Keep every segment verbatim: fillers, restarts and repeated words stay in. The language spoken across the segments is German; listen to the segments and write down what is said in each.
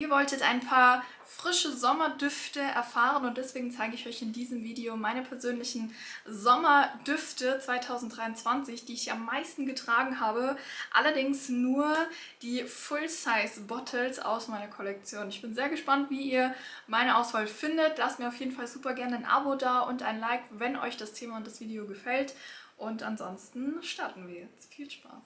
Ihr wolltet ein paar frische Sommerdüfte erfahren und deswegen zeige ich euch in diesem Video meine persönlichen Sommerdüfte zwanzig dreiundzwanzig, die ich am meisten getragen habe. Allerdings nur die Full-Size-Bottles aus meiner Kollektion. Ich bin sehr gespannt, wie ihr meine Auswahl findet. Lasst mir auf jeden Fall super gerne ein Abo da und ein Like, wenn euch das Thema und das Video gefällt. Und ansonsten starten wir jetzt. Viel Spaß!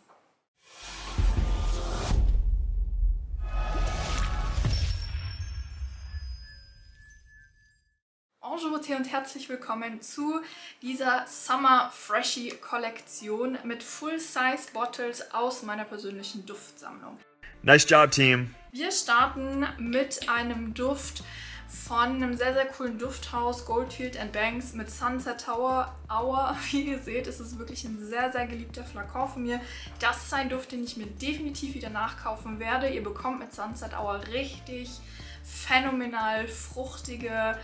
Bonjour und herzlich willkommen zu dieser Summer Freshie Kollektion mit Full-Size Bottles aus meiner persönlichen Duftsammlung. Nice job, Team! Wir starten mit einem Duft von einem sehr, sehr coolen Dufthaus, Goldfield and Banks, mit Sunset Tower Hour. Wie ihr seht, ist es wirklich ein sehr, sehr geliebter Flakon von mir. Das ist ein Duft, den ich mir definitiv wieder nachkaufen werde. Ihr bekommt mit Sunset Hour richtig phänomenal fruchtige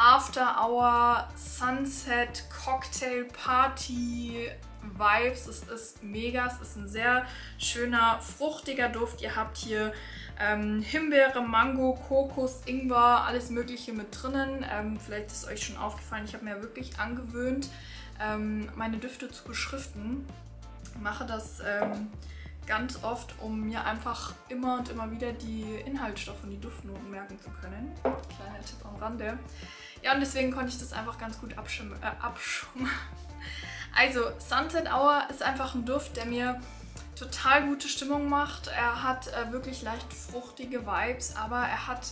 After-Hour, Sunset, Cocktail, Party, Vibes. Es ist mega, es ist ein sehr schöner, fruchtiger Duft. Ihr habt hier ähm, Himbeere, Mango, Kokos, Ingwer, alles mögliche mit drinnen. Ähm, vielleicht ist es euch schon aufgefallen, ich habe mir wirklich angewöhnt, ähm, meine Düfte zu beschriften. Ich mache das ähm, ganz oft, um mir einfach immer und immer wieder die Inhaltsstoffe und die Duftnoten merken zu können. Kleiner Tipp am Rande. Ja, und deswegen konnte ich das einfach ganz gut abschum- äh, abschummeln. Also, Sunset Hour ist einfach ein Duft, der mir total gute Stimmung macht. Er hat äh, wirklich leicht fruchtige Vibes, aber er hat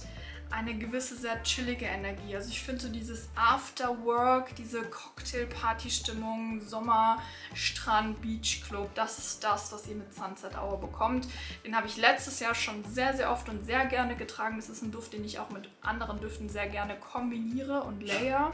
eine gewisse sehr chillige Energie. Also ich finde so dieses Afterwork, diese Cocktail-Party-Stimmung, Sommer, Strand, Beachclub, das ist das, was ihr mit Sunset Hour bekommt. Den habe ich letztes Jahr schon sehr, sehr oft und sehr gerne getragen. Das ist ein Duft, den ich auch mit anderen Düften sehr gerne kombiniere und layer.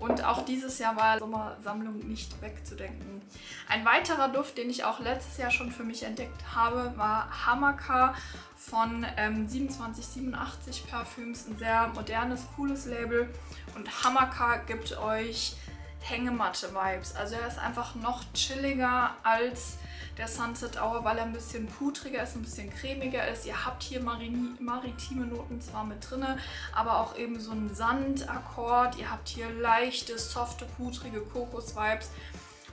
Und auch dieses Jahr war die Sommersammlung nicht wegzudenken. Ein weiterer Duft, den ich auch letztes Jahr schon für mich entdeckt habe, war Hamaca von ähm, siebenundzwanzig siebenundachtzig Parfüms. Ein sehr modernes, cooles Label. Und Hamaca gibt euch Hängematte-Vibes. Also er ist einfach noch chilliger als der Sunset Hour, weil er ein bisschen putriger ist, ein bisschen cremiger ist. Ihr habt hier Marini, maritime Noten zwar mit drin, aber auch eben so einen Sandakkord. Ihr habt hier leichte, softe, putrige Kokos-Vibes.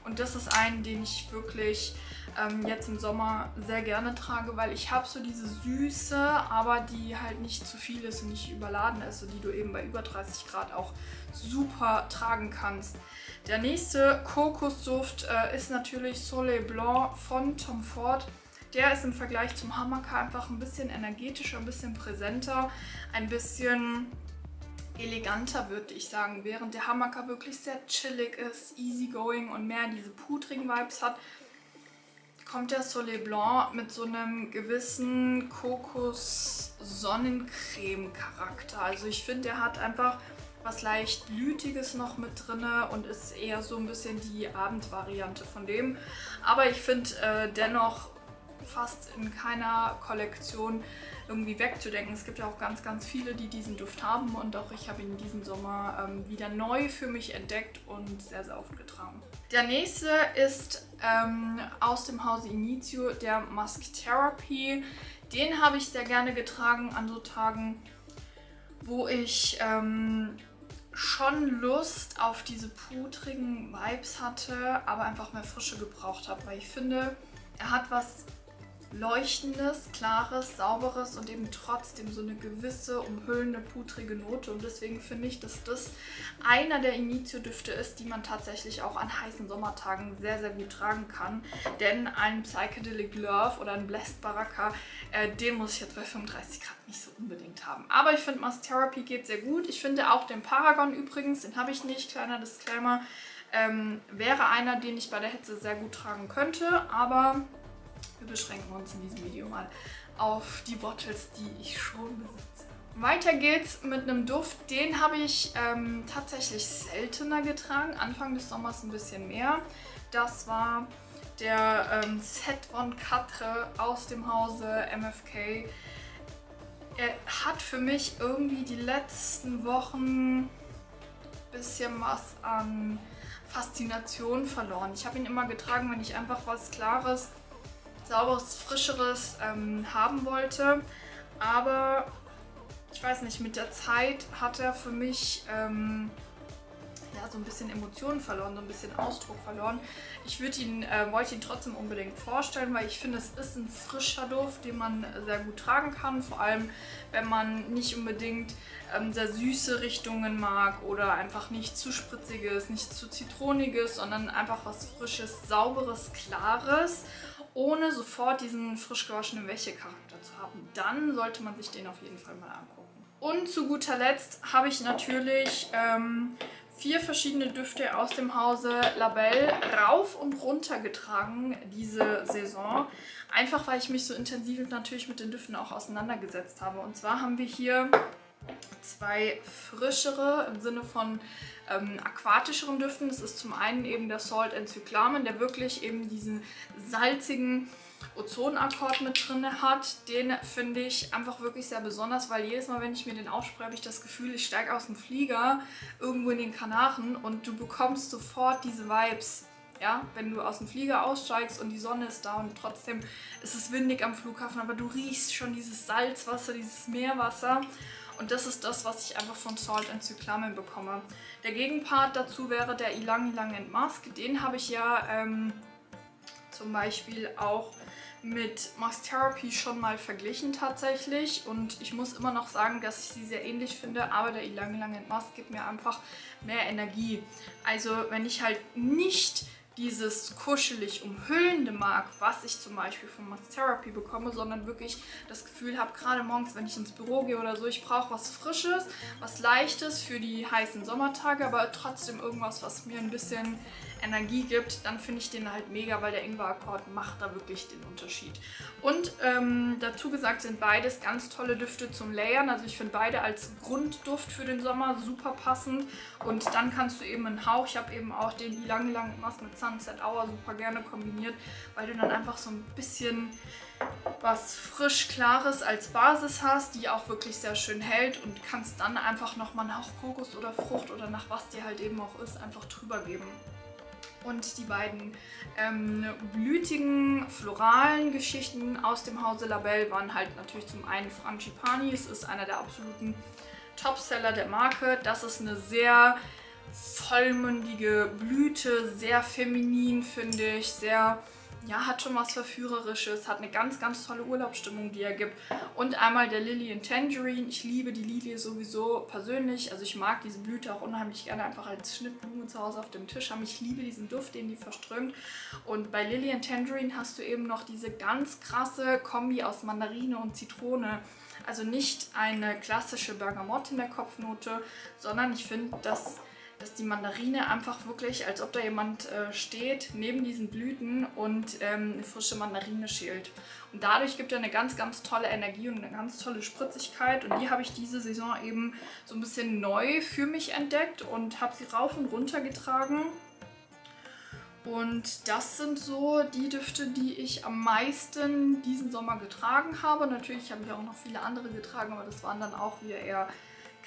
Und das ist ein, den ich wirklich ähm, jetzt im Sommer sehr gerne trage, weil ich habe so diese Süße, aber die halt nicht zu viel ist und nicht überladen ist und die du eben bei über dreißig Grad auch super tragen kannst. Der nächste Kokosduft äh, ist natürlich Soleil Blanc von Tom Ford. Der ist im Vergleich zum Hamaca einfach ein bisschen energetischer, ein bisschen präsenter, ein bisschen eleganter, würde ich sagen, während der Hamaca wirklich sehr chillig ist, easygoing und mehr diese putrigen Vibes hat, kommt der Soleil Blanc mit so einem gewissen Kokos-Sonnencreme-Charakter. Also ich finde, der hat einfach was leicht Blütiges noch mit drin und ist eher so ein bisschen die Abendvariante von dem. Aber ich finde äh, dennoch fast in keiner Kollektion irgendwie wegzudenken. Es gibt ja auch ganz, ganz viele, die diesen Duft haben und auch ich habe ihn diesen Sommer ähm, wieder neu für mich entdeckt und sehr, sehr oft getragen. Der nächste ist ähm, aus dem Hause Initio, der Musk Therapy. Den habe ich sehr gerne getragen an so Tagen, wo ich ähm, schon Lust auf diese putrigen Vibes hatte, aber einfach mehr Frische gebraucht habe, weil ich finde, er hat was Leuchtendes, Klares, Sauberes und eben trotzdem so eine gewisse, umhüllende, putrige Note. Und deswegen finde ich, dass das einer der Initio-Düfte ist, die man tatsächlich auch an heißen Sommertagen sehr, sehr gut tragen kann. Denn ein Psychedelic Love oder ein Blessed Baraka, äh, den muss ich jetzt bei fünfunddreißig Grad nicht so unbedingt haben. Aber ich finde, Musk Therapy geht sehr gut. Ich finde auch den Paragon übrigens, den habe ich nicht, kleiner Disclaimer, ähm, wäre einer, den ich bei der Hitze sehr gut tragen könnte, aber wir beschränken uns in diesem Video mal auf die Bottles, die ich schon besitze. Weiter geht's mit einem Duft, den habe ich ähm, tatsächlich seltener getragen, Anfang des Sommers ein bisschen mehr. Das war der ähm, Vingt Quatre aus dem Hause M F K. Er hat für mich irgendwie die letzten Wochen ein bisschen was an Faszination verloren. Ich habe ihn immer getragen, wenn ich einfach was Klares, Sauberes, Frischeres ähm, haben wollte, aber ich weiß nicht, mit der Zeit hat er für mich ähm, ja, so ein bisschen Emotionen verloren, so ein bisschen Ausdruck verloren. Ich würde ihn, äh, wollte ihn trotzdem unbedingt vorstellen, weil ich finde, es ist ein frischer Duft, den man sehr gut tragen kann. Vor allem, wenn man nicht unbedingt ähm, sehr süße Richtungen mag oder einfach nicht zu spritziges, nicht zu zitroniges, sondern einfach was Frisches, Sauberes, Klares, ohne sofort diesen frisch gewaschenen Wäschecharakter zu haben. Dann sollte man sich den auf jeden Fall mal angucken. Und zu guter Letzt habe ich natürlich ähm, vier verschiedene Düfte aus dem Hause Labelle rauf und runter getragen diese Saison. Einfach weil ich mich so intensiv natürlich mit den Düften auch auseinandergesetzt habe. Und zwar haben wir hier zwei frischere im Sinne von ähm, aquatischeren Düften. Das ist zum einen eben der Salt and Cyclamen, der wirklich eben diesen salzigen Ozonakkord mit drin hat. Den finde ich einfach wirklich sehr besonders, weil jedes Mal, wenn ich mir den aufspreche, habe ich das Gefühl, ich steige aus dem Flieger irgendwo in den Kanaren und du bekommst sofort diese Vibes. Ja, wenn du aus dem Flieger aussteigst und die Sonne ist da und trotzdem ist es windig am Flughafen, aber du riechst schon dieses Salzwasser, dieses Meerwasser. Und das ist das, was ich einfach von Salt and Cyclamen bekomme. Der Gegenpart dazu wäre der Ylang Ylang and Mask. Den habe ich ja ähm, zum Beispiel auch mit Musk Therapy schon mal verglichen tatsächlich. Und ich muss immer noch sagen, dass ich sie sehr ähnlich finde, aber der Ylang Ylang and Mask gibt mir einfach mehr Energie. Also wenn ich halt nicht dieses kuschelig umhüllende mag, was ich zum Beispiel von Musk Therapy bekomme, sondern wirklich das Gefühl habe, gerade morgens, wenn ich ins Büro gehe oder so, ich brauche was Frisches, was Leichtes für die heißen Sommertage, aber trotzdem irgendwas, was mir ein bisschen Energie gibt, dann finde ich den halt mega, weil der Ingwer-Akkord macht da wirklich den Unterschied. Und ähm, dazu gesagt sind beides ganz tolle Düfte zum Layern, also ich finde beide als Grundduft für den Sommer super passend und dann kannst du eben einen Hauch, ich habe eben auch den Ylang Ylang and Mask mit Sunset Hour super gerne kombiniert, weil du dann einfach so ein bisschen was frisch Klares als Basis hast, die auch wirklich sehr schön hält und kannst dann einfach nochmal einen Hauch Kokos oder Frucht oder nach was dir halt eben auch ist, einfach drüber geben. Und die beiden ähm, blütigen, floralen Geschichten aus dem Hause Labelle waren halt natürlich zum einen Frangipani. Es ist einer der absoluten Topseller der Marke. Das ist eine sehr vollmundige Blüte, sehr feminin, finde ich, sehr, ja, hat schon was Verführerisches, hat eine ganz, ganz tolle Urlaubsstimmung, die er gibt. Und einmal der Lily and Tangerine. Ich liebe die Lilie sowieso persönlich. Also ich mag diese Blüte auch unheimlich gerne einfach als Schnittblume zu Hause auf dem Tisch haben. Ich liebe diesen Duft, den die verströmt. Und bei Lily and Tangerine hast du eben noch diese ganz krasse Kombi aus Mandarine und Zitrone. Also nicht eine klassische Bergamotte in der Kopfnote, sondern ich finde, dass... dass die Mandarine einfach wirklich, als ob da jemand äh, steht neben diesen Blüten und ähm, eine frische Mandarine schält. Und dadurch gibt er eine ganz, ganz tolle Energie und eine ganz tolle Spritzigkeit. Und die habe ich diese Saison eben so ein bisschen neu für mich entdeckt und habe sie rauf und runter getragen. Und das sind so die Düfte, die ich am meisten diesen Sommer getragen habe. Natürlich habe ich auch noch viele andere getragen, aber das waren dann auch wieder eher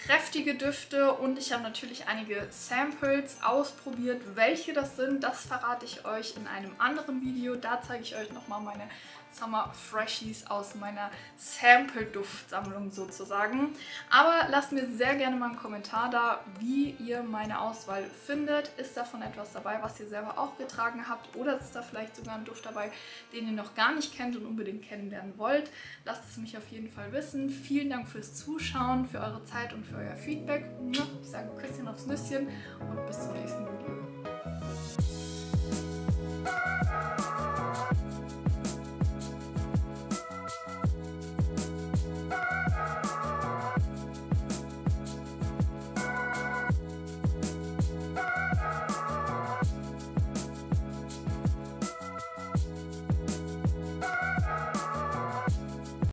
kräftige Düfte und ich habe natürlich einige Samples ausprobiert. Welche das sind, das verrate ich euch in einem anderen Video. Da zeige ich euch nochmal meine Summer Freshies aus meiner Sample-Duftsammlung sozusagen. Aber lasst mir sehr gerne mal einen Kommentar da, wie ihr meine Auswahl findet. Ist davon etwas dabei, was ihr selber auch getragen habt oder ist da vielleicht sogar ein Duft dabei, den ihr noch gar nicht kennt und unbedingt kennenlernen wollt? Lasst es mich auf jeden Fall wissen. Vielen Dank fürs Zuschauen, für eure Zeit und für euer Feedback. Ich sage Küsschen aufs Nüsschen und bis zum nächsten Video.